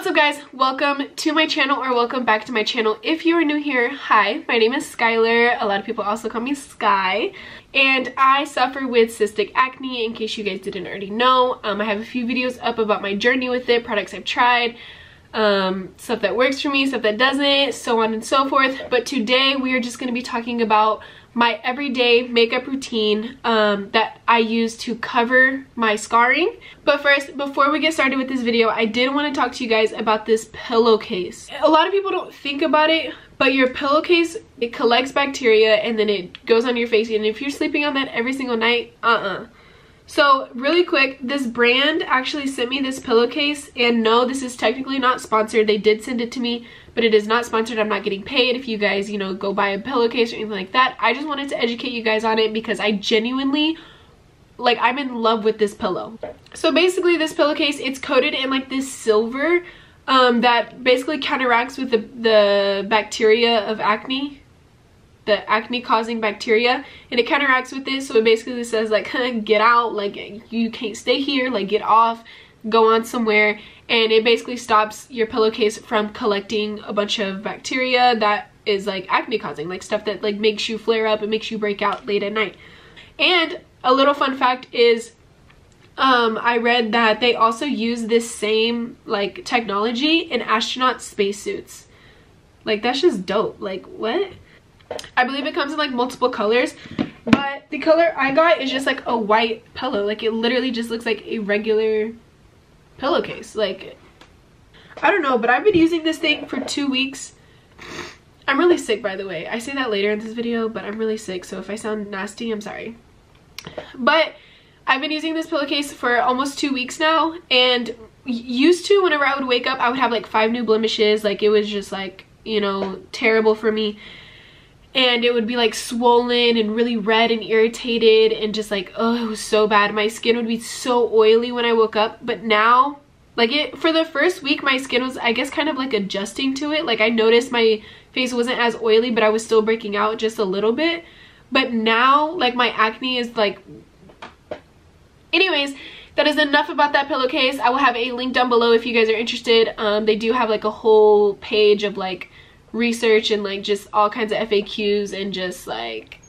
What's up guys, welcome to my channel, or welcome back to my channel if you are new here. Hi, my name is Skylar. A lot of people also call me Sky, and I suffer with cystic acne, in case you guys didn't already know. I have a few videos up about my journey with it, products I've tried, stuff that works for me, stuff that doesn't, so on and so forth. But today we are just going to be talking about my everyday makeup routine that I use to cover my scarring. But first, before we get started with this video, I did want to talk to you guys about this pillowcase. A lot of people don't think about it, but your pillowcase, it collects bacteria and then it goes on your face, and if you're sleeping on that every single night, So really quick, this brand actually sent me this pillowcase, and no, this is technically not sponsored. They did send it to me, but it is not sponsored. I'm not getting paid if you guys, you know, go buy a pillowcase or anything like that. I just wanted to educate you guys on it because I genuinely, like, I'm in love with this pillow. So basically this pillowcase, it's coated in like this silver that basically counteracts with the bacteria of acne. The acne causing bacteria, and it counteracts with this, so it basically says like get out, like you can't stay here, like get off, go on somewhere. And it basically stops your pillowcase from collecting a bunch of bacteria that is like acne causing, like stuff that like makes you flare up and makes you break out late at night. And a little fun fact is I read that they also use this same like technology in astronaut spacesuits. Like that's just dope. Like what? I believe it comes in like multiple colors, but the color I got is just like a white pillow. Like it literally just looks like a regular pillowcase. Like I don't know, but I've been using this thing for 2 weeks. I'm really sick, by the way. I say that later in this video, but I'm really sick, so if I sound nasty, I'm sorry. But I've been using this pillowcase for almost 2 weeks now, and used to, whenever I would wake up, I would have like 5 new blemishes. Like it was just like, you know, terrible for me. And it would be like swollen and really red and irritated and just like, oh, it was so bad. My skin would be so oily when I woke up. But now, like for the first week, my skin was, I guess, kind of like adjusting to it. Like I noticed my face wasn't as oily, but I was still breaking out just a little bit. But now, like my acne is like, anyways, that is enough about that pillowcase. I will have a link down below if you guys are interested. They do have like a whole page of like research and like just all kinds of FAQs and just like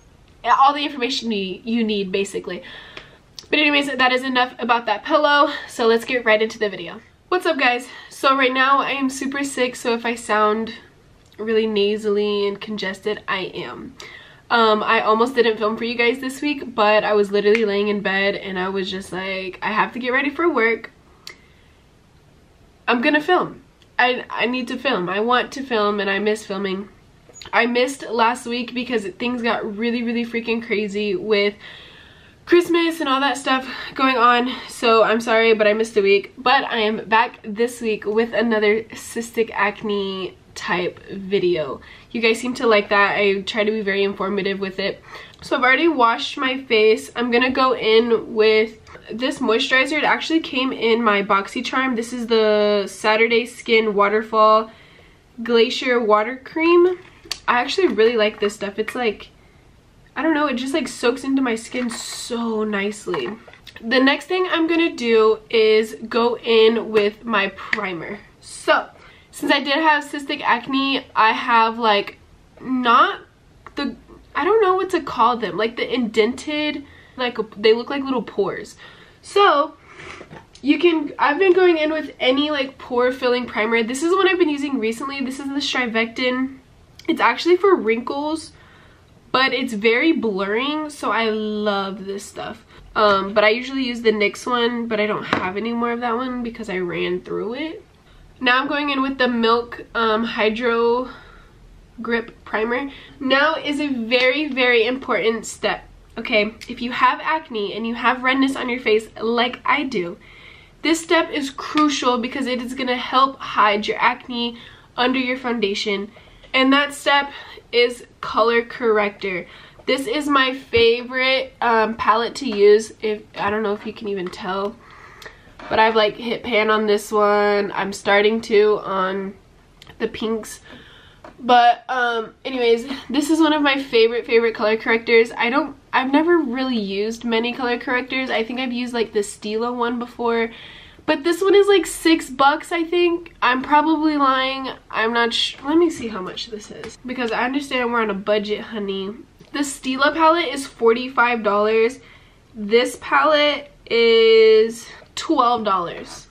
all the information you need basically. But anyways, that is enough about that pillow, so let's get right into the video. What's up guys? So right now I am super sick, so if I sound really nasally and congested, I am. I almost didn't film for you guys this week, but I was literally laying in bed and I was just like, I have to get ready for work. I'm gonna film. I need to film. I want to film, and I miss filming. I missed last week because things got really, really freaking crazy with Christmas and all that stuff going on. So I'm sorry, but I missed a week. But I am back this week with another cystic acne type video. You guys seem to like that. I try to be very informative with it. So I've already washed my face. I'm gonna go in with this moisturizer. It actually came in my Boxycharm. This is the Saturday Skin Waterfall Glacier Water Cream. I actually really like this stuff. It's like, I don't know, it just like soaks into my skin so nicely. The next thing I'm gonna do is go in with my primer. So since I did have cystic acne, I have like, not the, I don't know what to call them, like the indented, like they look like little pores. So you can, I've been going in with any like pore filling primer. This is what I've been using recently. This is the StriVectin. It's actually for wrinkles, but it's very blurring, so I love this stuff. But I usually use the NYX one, but I don't have any more of that one because I ran through it. Now I'm going in with the Milk Hydro Grip Primer. Now is a very, very important step. Okay, if you have acne and you have redness on your face like I do, this step is crucial because it is going to help hide your acne under your foundation. And that step is color corrector. This is my favorite palette to use. If I don't know if you can even tell, but I've like hit pan on this one. I'm starting to on the pinks. But anyways, this is one of my favorite color correctors. I've never really used many color correctors. I think I've used like the Stila one before, But this one is like $6, I think. I'm probably lying. I'm not sure. Let me see how much this is, because I understand we're on a budget, honey. The Stila palette is $45. This palette is $12.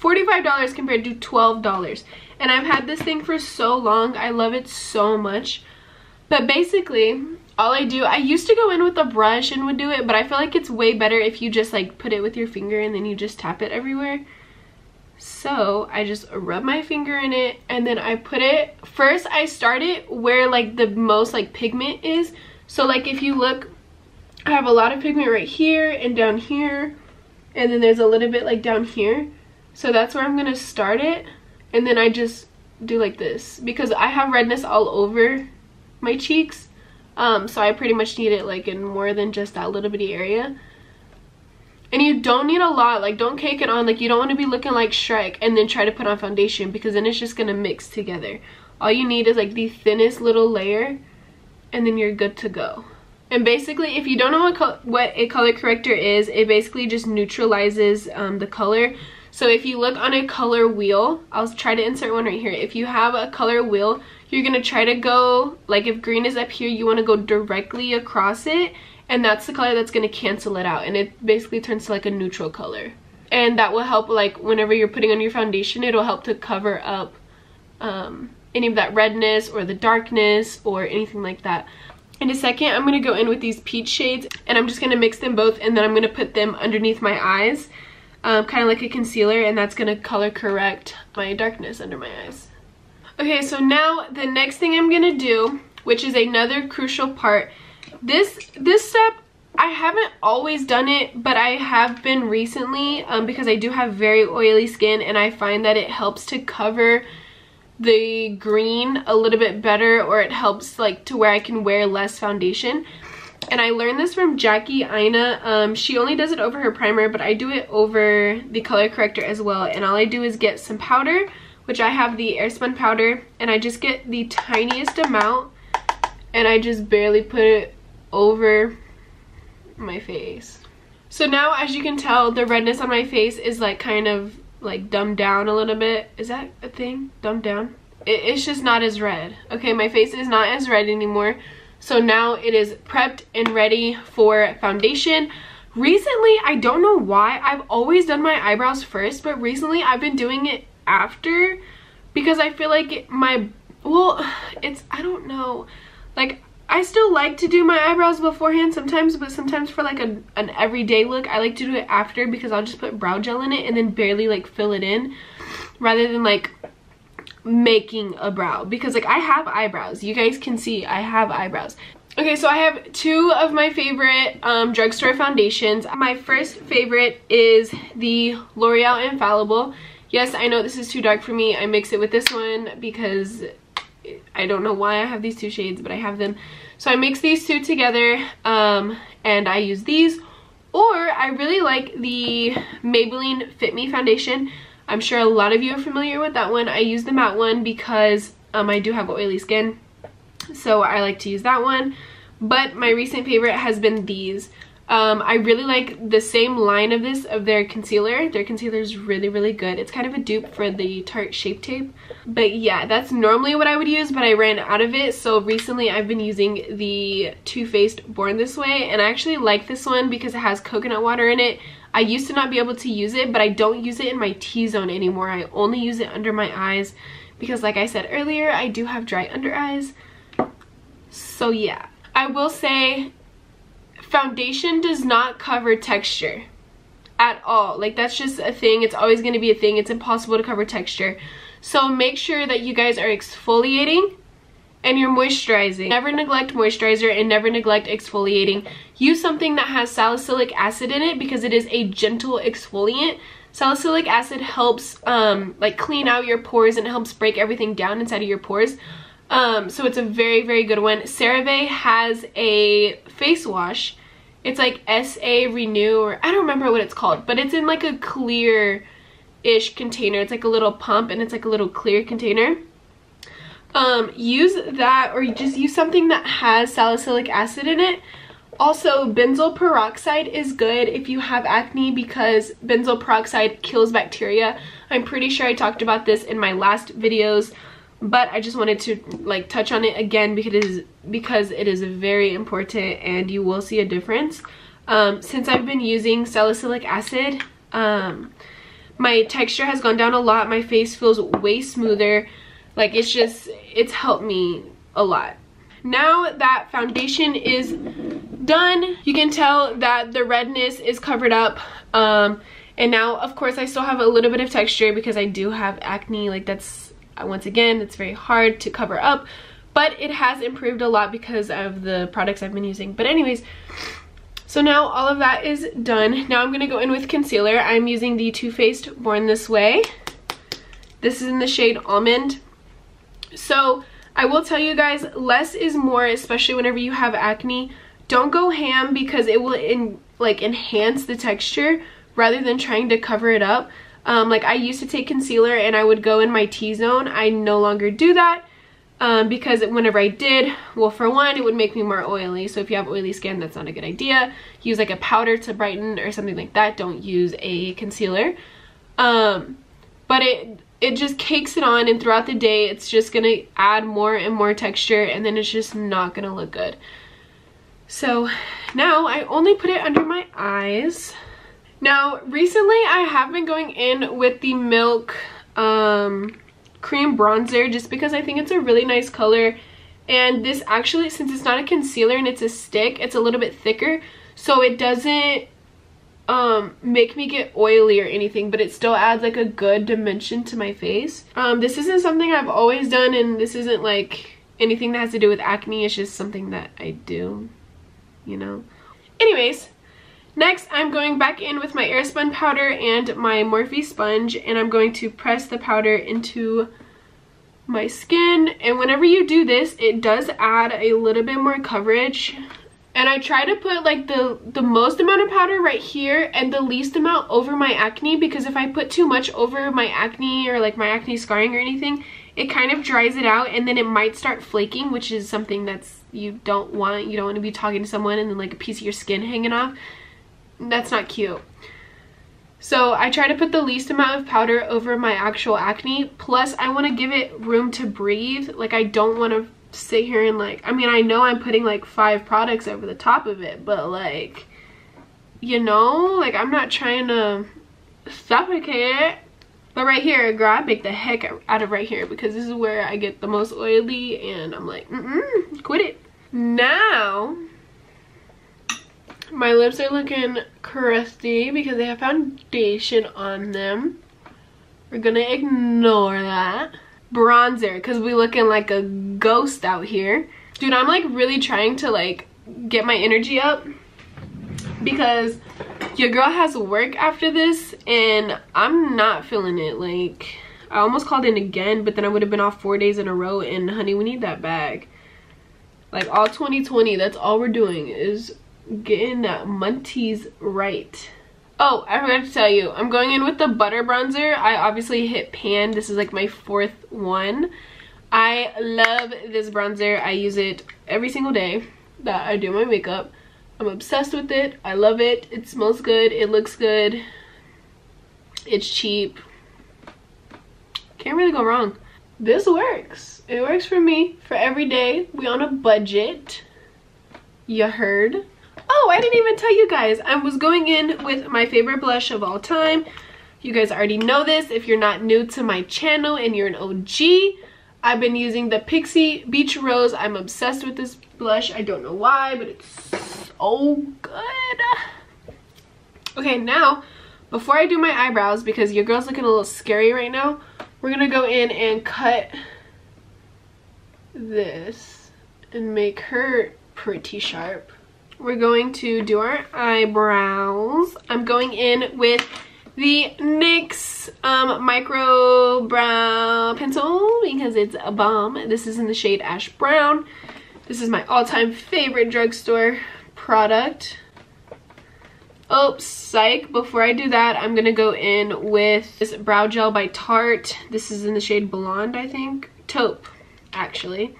$45 compared to $12. And I've had this thing for so long. I love it so much. But basically, all I do, I used to go in with a brush and would do it, but I feel like it's way better if you just like put it with your finger and then you just tap it everywhere. So I just rub my finger in it and then I put it, first I start it where like the most like pigment is. So like if you look, I have a lot of pigment right here and down here, and then there's a little bit like down here. So that's where I'm gonna start it, and then I just do like this because I have redness all over my cheeks. So I pretty much need it like in more than just that little bitty area. And you don't need a lot, like don't cake it on, like you don't want to be looking like Shrek and then try to put on foundation because then it's just gonna mix together. All you need is like the thinnest little layer and then you're good to go. And basically, if you don't know what a color corrector is, it basically just neutralizes the color. So if you look on a color wheel, I'll try to insert one right here. If you have a color wheel, you're going to try to go, like if green is up here, you want to go directly across it. And that's the color that's going to cancel it out. And it basically turns to like a neutral color. And that will help, like whenever you're putting on your foundation, it'll help to cover up any of that redness or the darkness or anything like that. In a second, I'm going to go in with these peach shades, and I'm just going to mix them both, and then I'm going to put them underneath my eyes, kind of like a concealer, and that's going to color correct my darkness under my eyes. Okay, so now the next thing I'm going to do, which is another crucial part, this step, I haven't always done it, but I have been recently because I do have very oily skin, and I find that it helps to cover the green a little bit better, or it helps like to where I can wear less foundation. And I learned this from Jackie Aina. She only does it over her primer, but I do it over the color corrector as well. And all I do is get some powder, which I have the airspun powder, and I just get the tiniest amount and I just barely put it over my face. So now, as you can tell, the redness on my face is like kind of like dumbed down a little bit. Is that a thing? Dumbed down? It's just not as red. Okay, my face is not as red anymore. So now it is prepped and ready for foundation. Recently, I don't know why, I've always done my eyebrows first, but recently I've been doing it after because I feel like my, well, it's, I don't know, like I still like to do my eyebrows beforehand sometimes, but sometimes for like an everyday look, I like to do it after because I'll just put brow gel in it and then barely like fill it in rather than like making a brow, because like I have eyebrows. You guys can see I have eyebrows. Okay, so I have two of my favorite drugstore foundations. My first favorite is the L'Oreal Infallible. Yes, I know this is too dark for me. I mix it with this one because I don't know why I have these two shades, but I have them. So I mix these two together and I use these. Or I really like the Maybelline Fit Me foundation. I'm sure a lot of you are familiar with that one. I use the matte one because I do have oily skin, so I like to use that one. But my recent favorite has been these. I really like the same line of this, of their concealer. Their concealer is really, really good. It's kind of a dupe for the Tarte Shape Tape. But yeah, that's normally what I would use, but I ran out of it. So recently I've been using the Too Faced Born This Way. And I actually like this one because it has coconut water in it. I used to not be able to use it, but I don't use it in my T-zone anymore. I only use it under my eyes because, like I said earlier, I do have dry under eyes. So yeah, I will say, foundation does not cover texture at all. Like, that's just a thing. It's always going to be a thing. It's impossible to cover texture. So make sure that you guys are exfoliating and you're moisturizing. Never neglect moisturizer and never neglect exfoliating. Use something that has salicylic acid in it because it is a gentle exfoliant. Salicylic acid helps like clean out your pores and it helps break everything down inside of your pores. So it's a very, very good one. CeraVe has a face wash. It's like SA Renew, or I don't remember what it's called, but it's in like a clear-ish container. It's like a little pump and it's like a little clear container. Use that, or just use something that has salicylic acid in it. Also, benzoyl peroxide is good if you have acne because benzoyl peroxide kills bacteria. I'm pretty sure I talked about this in my last videos, but I just wanted to like touch on it again because it is very important and you will see a difference. Since I've been using salicylic acid, my texture has gone down a lot. My face feels way smoother. Like it's helped me a lot. Now that foundation is done, you can tell that the redness is covered up, and now of course I still have a little bit of texture because I do have acne. Like that's, once again, it's very hard to cover up, but it has improved a lot because of the products I've been using. But anyways, so now all of that is done. Now I'm gonna go in with concealer. I'm using the Too Faced Born This Way. This is in the shade Almond. So I will tell you guys, less is more, especially whenever you have acne. Don't go ham because it will enhance the texture rather than trying to cover it up. Like I used to take concealer and I would go in my T-zone. I no longer do that because whenever I did, well, for one, it would make me more oily. So if you have oily skin, that's not a good idea. Use like a powder to brighten or something like that. Don't use a concealer. But it just cakes it on, and throughout the day, it's just going to add more and more texture, and then it's just not going to look good. So now I only put it under my eyes. Now, recently I have been going in with the Milk cream bronzer just because I think it's a really nice color. And this actually, since it's not a concealer and it's a stick, it's a little bit thicker. So it doesn't make me get oily or anything, but it still adds like a good dimension to my face. This isn't something I've always done, and this isn't like anything that has to do with acne. It's just something that I do, you know. Anyways, next I'm going back in with my airspun powder and my Morphe sponge, and I'm going to press the powder into my skin. And whenever you do this, it does add a little bit more coverage. And I try to put like the most amount of powder right here and the least amount over my acne, because if I put too much over my acne or like my acne scarring or anything, it kind of dries it out and then it might start flaking, which is something that's, you don't want. You don't want to be talking to someone and then like a piece of your skin hanging off. That's not cute. So I try to put the least amount of powder over my actual acne. Plus I want to give it room to breathe. Like I don't want to sit here and like, I mean, I know I'm putting like 5 products over the top of it, but like, you know, like I'm not trying to suffocate it. But right here, girl, I bake the heck out of right here because this is where I get the most oily, and I'm like, quit it. Now my lips are looking crusty because they have foundation on them. We're gonna ignore that. Bronzer, because we looking like a ghost out here. Dude, I'm like really trying to like get my energy up because your girl has work after this and I'm not feeling it. Like I almost called in again, but then I would have been off 4 days in a row, and honey, we need that bag. Like all 2020, that's all we're doing is getting that munties right. Oh, I forgot to tell you, I'm going in with the butter bronzer. I obviously hit pan. This is like my 4th one. I love this bronzer. I use it every single day that I do my makeup. I'm obsessed with it. I love it. It smells good. It looks good. It's cheap. Can't really go wrong. This works. It works for me for every day. We on a budget. You heard? Oh, I didn't even tell you guys. I was going in with my favorite blush of all time. You guys already know this. If you're not new to my channel and you're an OG, I've been using the Pixi Beach Rose. I'm obsessed with this blush. I don't know why, but it's so good. Okay, now, before I do my eyebrows, because your girl's looking a little scary right now, we're going to go in and cut this and make her pretty sharp. We're going to do our eyebrows. I'm going in with the NYX micro brow pencil because it's a bomb. This is in the shade Ash Brown. This is my all-time favorite drugstore product. Oops, psych. Before I do that, I'm gonna go in with this brow gel by Tarte. This is in the shade Blonde, I think. Taupe, actually.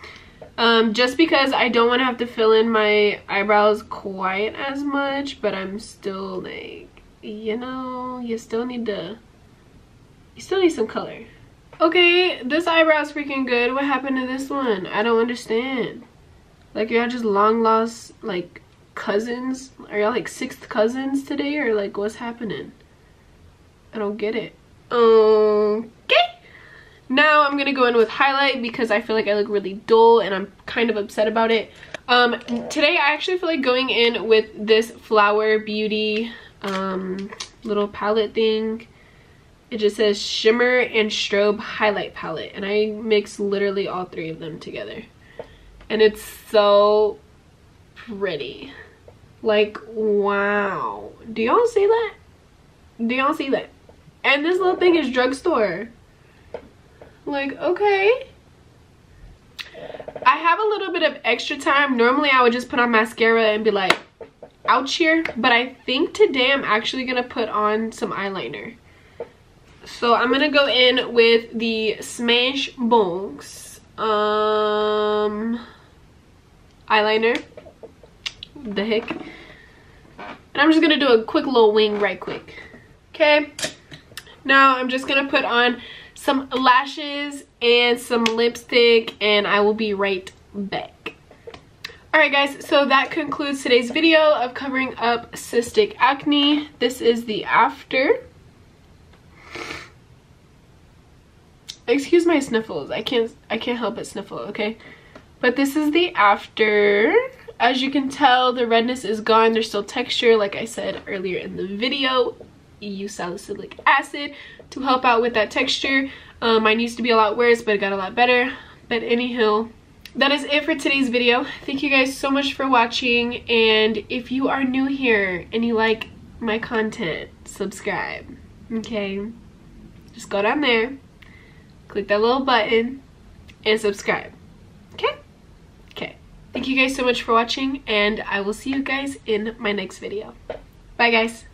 Just because I don't want to have to fill in my eyebrows quite as much, but I'm still like, you know, you still need some color. Okay, this eyebrow's freaking good. What happened to this one? I don't understand. Like, y'all just long lost, like, cousins? Are y'all like sixth cousins today, or like what's happening? I don't get it. Okay. Now I'm gonna go in with highlight because I feel like I look really dull and I'm kind of upset about it. Today I actually feel like going in with this Flower Beauty little palette thing. It just says Shimmer and Strobe Highlight Palette, and I mix literally all three of them together. And it's so pretty. Like, wow. Do y'all see that? Do y'all see that? And this little thing is drugstore. Like, okay. I have a little bit of extra time. Normally I would just put on mascara and be like, ouch here. But I think today I'm actually going to put on some eyeliner. So I'm going to go in with the Smash Bonks eyeliner. The heck. And I'm just going to do a quick little wing right quick. Okay. Now I'm just going to put on some lashes and some lipstick, and I will be right back. Alright guys, so that concludes today's video of covering up cystic acne. This is the after. Excuse my sniffles. I can't help but sniffle, okay? But this is the after. As you can tell, the redness is gone. There's still texture, like I said earlier in the video. Use salicylic acid to help out with that texture. Mine used to be a lot worse, but it got a lot better. But anyhow, that is it for today's video. Thank you guys so much for watching, and if you are new here and you like my content, subscribe. Okay, just go down there, click that little button, and subscribe. Okay, thank you guys so much for watching, and I will see you guys in my next video. Bye guys.